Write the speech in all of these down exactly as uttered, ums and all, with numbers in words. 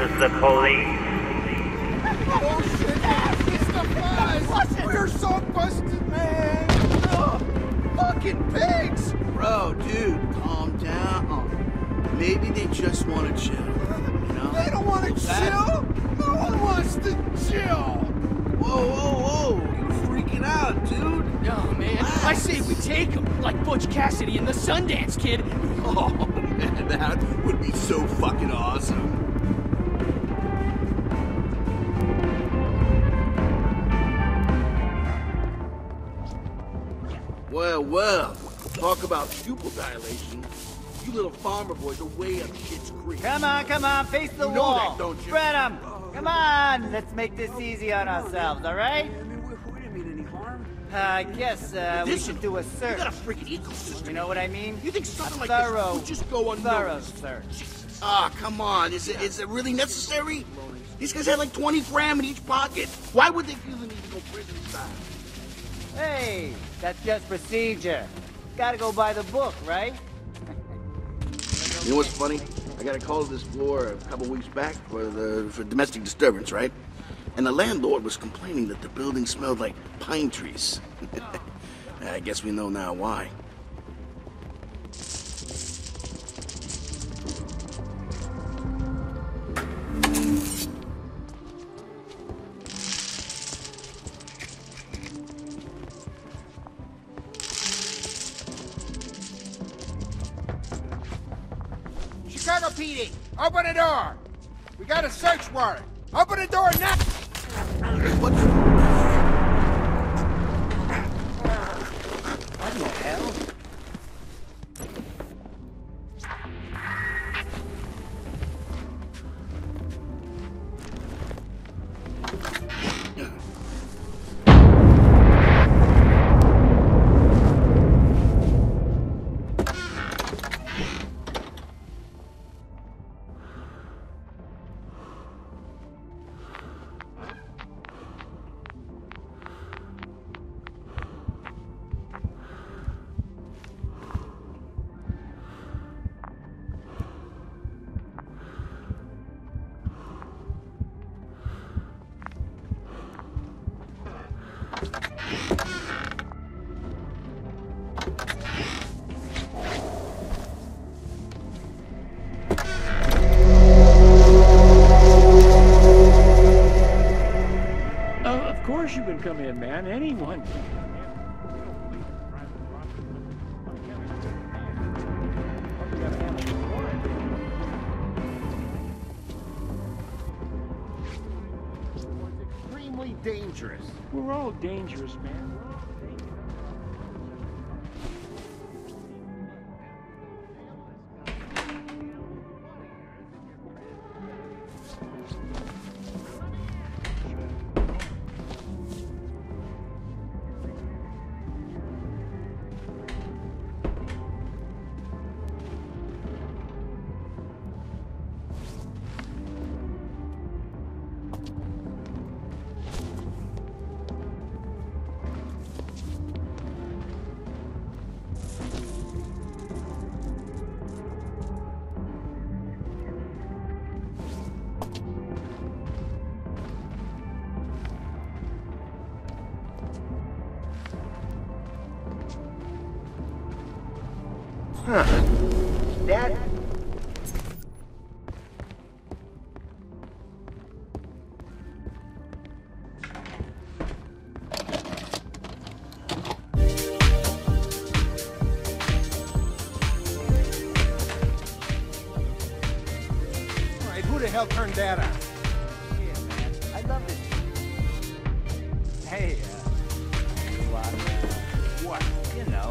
is the police. Oh shit, it's the flies! We're so busted, man! Ugh. Fucking pigs! Bro, dude, calm down. Maybe they just want to chill, you know? They don't want to chill? No one wants to chill! Whoa, whoa, whoa! Freaking out, dude. No, man. Nice. I say we take him, like Butch Cassidy and the Sundance Kid. Oh, man, that would be so fucking awesome. Well, well, talk about pupil dilation. You little farmer boys are way up shit's creek. Come on, come on, face the you wall. Know that, don't you? Spread them. Oh. Come on, let's make this easy on ourselves, all right? I guess uh, we should do a search. You got a freaking ecosystem. You know what I mean? You think something like thorough, this would just go unnoticed? Thorough search. Ah, oh, come on. Is it is it really necessary? These guys had like twenty grams in each pocket. Why would they feel the need to go prison style? Hey, that's just procedure. Gotta go by the book, right? You know what's funny? I got a call to this floor a couple weeks back for the for domestic disturbance, right? And the landlord was complaining that the building smelled like pine trees. I guess we know now why. Chicago P D, open the door! We got a search warrant! Open the door now! What the... What the hell? You can come in, man. Anyone. Extremely dangerous. We're all dangerous, man. We're all dangerous. Huh. That... Alright, who the hell turned that out? Yeah, man. I love this. Hey, uh... What? What? You know...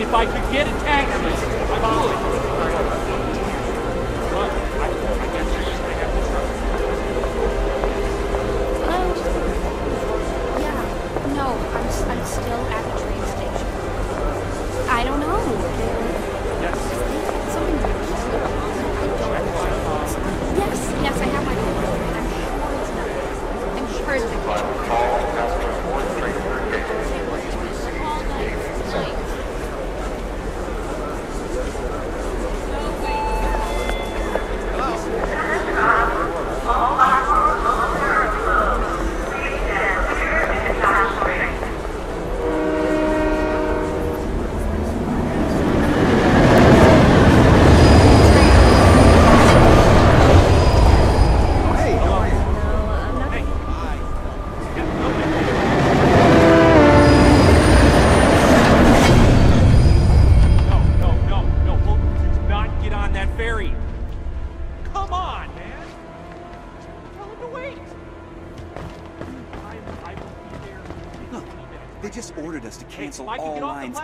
if I could get a taxi, I would. But I, I guess I just I have to try. Um, yeah, no, I'm, I'm still at the train station. I don't know. Yes. Something like Yes, yes, I have my phone. I'm sure it's not. I'm sure it's not.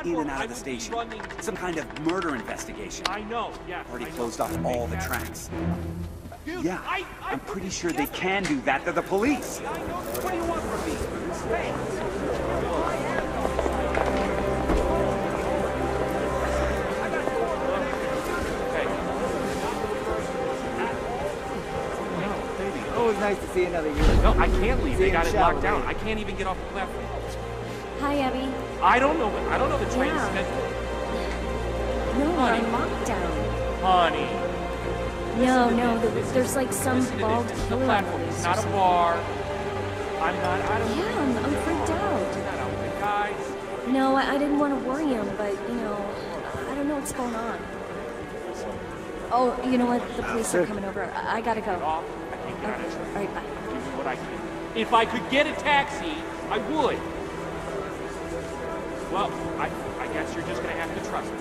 In and out of the station. Some kind of murder investigation. I know, yeah. Already closed off all the tracks. Dude, yeah, I, I I'm pretty sure they can do that. They're the police. I know. What do you want from me? Hey. Always nice to see another year. No, I can't leave. They got it locked down. I can't even get off the platform. Hi, Abby. I don't know. I don't know the train yeah. schedule. No, honey. I'm locked down. Honey. No, no. The, there's like some bald killer. It's not a bar. I'm not. I don't. Yeah, I'm, I'm freaked out. Guys. No, I, I didn't want to worry him, but you know, I don't know what's going on. Oh, you know what? The police are coming over. I, I gotta go. I can't get okay. All right, bye. If I could get a taxi, I would. Well, I, I guess you're just gonna have to trust me.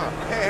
Okay. Yeah.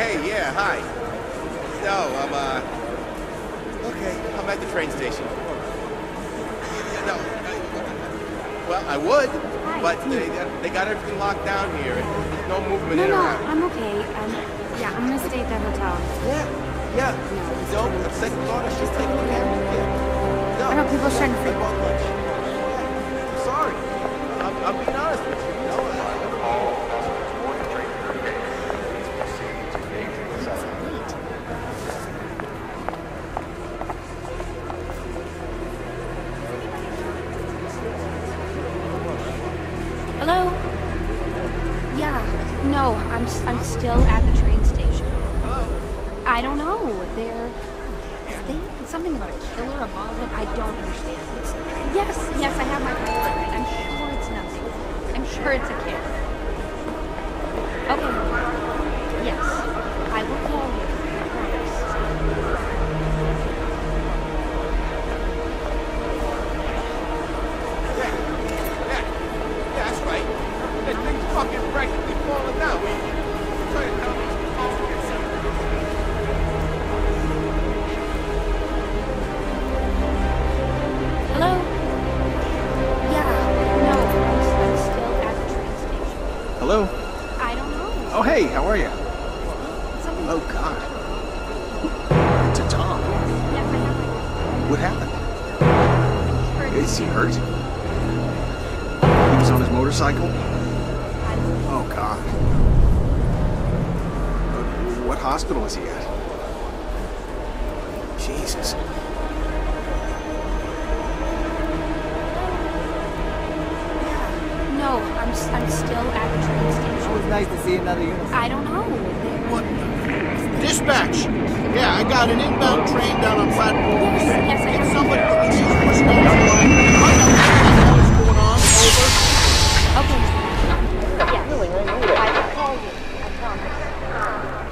Really, I know that. I will call you. I promise.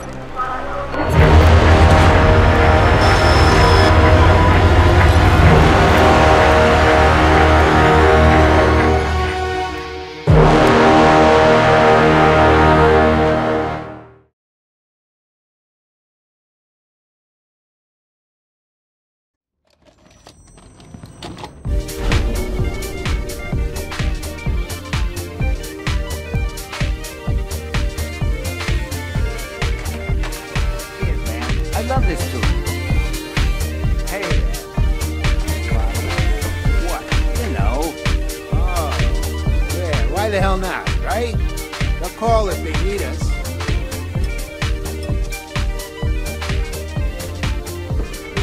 this to you? Hey, what? You know. Oh, yeah, why the hell not, right? They'll call if they need us.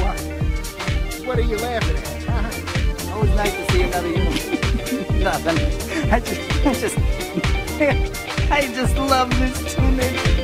What? What are you laughing at? Huh? Always nice to see another human. Nothing. I just, I just, I just love this tune.